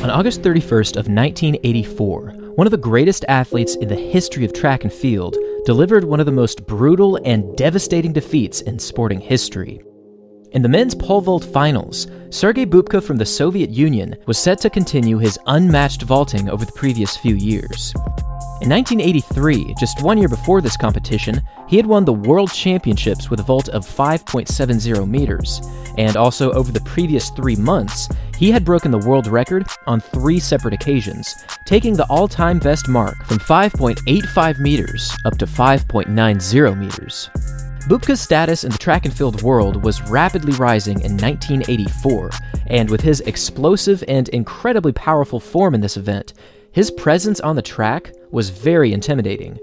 On August 31st of 1984, one of the greatest athletes in the history of track and field delivered one of the most brutal and devastating defeats in sporting history. In the men's pole vault finals, Sergey Bubka from the Soviet Union was set to continue his unmatched vaulting over the previous few years. In 1983, just 1 year before this competition, he had won the World Championships with a vault of 5.70 meters, and also over the previous 3 months, he had broken the world record on 3 separate occasions, taking the all-time best mark from 5.85 meters up to 5.90 meters. Bubka's status in the track and field world was rapidly rising in 1984, and with his explosive and incredibly powerful form in this event, his presence on the track was very intimidating.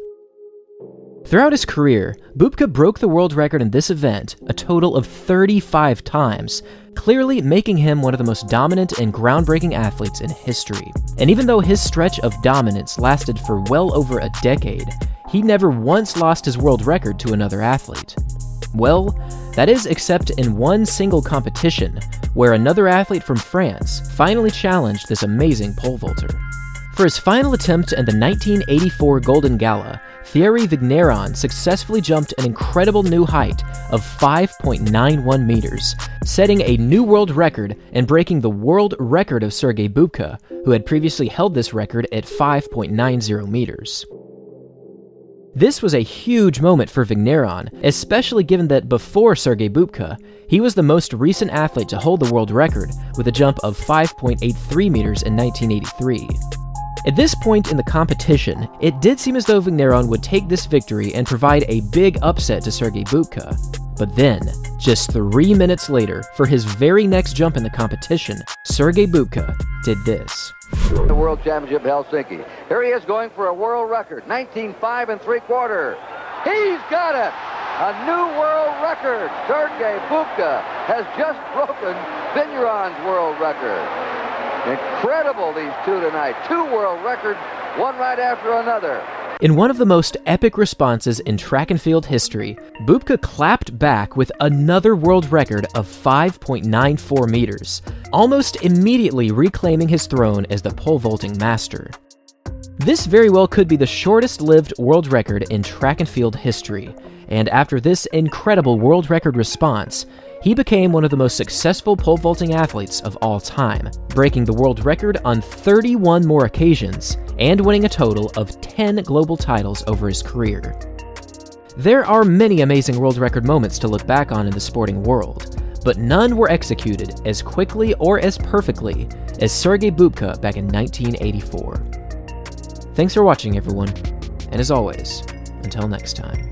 Throughout his career, Bubka broke the world record in this event a total of 35 times, clearly making him one of the most dominant and groundbreaking athletes in history. And even though his stretch of dominance lasted for well over a decade, he never once lost his world record to another athlete. Well, that is except in one single competition, where another athlete from France finally challenged this amazing pole vaulter. For his final attempt at the 1984 Golden Gala, Thierry Vigneron successfully jumped an incredible new height of 5.91 meters, setting a new world record and breaking the world record of Sergey Bubka, who had previously held this record at 5.90 meters. This was a huge moment for Vigneron, especially given that before Sergey Bubka, he was the most recent athlete to hold the world record with a jump of 5.83 meters in 1983. At this point in the competition, it did seem as though Vigneron would take this victory and provide a big upset to Sergey Bubka. But then, just 3 minutes later, for his very next jump in the competition, Sergey Bubka did this. The World Championship Helsinki. Here he is going for a world record, 19.5 3/4. He's got it! A new world record! Sergey Bubka has just broken Vigneron's world record. Incredible, these two tonight. 2 world records, one right after another. In one of the most epic responses in track and field history, Bubka clapped back with another world record of 5.94 meters, almost immediately reclaiming his throne as the pole vaulting master. This very well could be the shortest-lived world record in track and field history, and after this incredible world record response, he became one of the most successful pole vaulting athletes of all time, breaking the world record on 31 more occasions and winning a total of 10 global titles over his career. There are many amazing world record moments to look back on in the sporting world, but none were executed as quickly or as perfectly as Sergey Bubka back in 1984. Thanks for watching, everyone, and as always, until next time.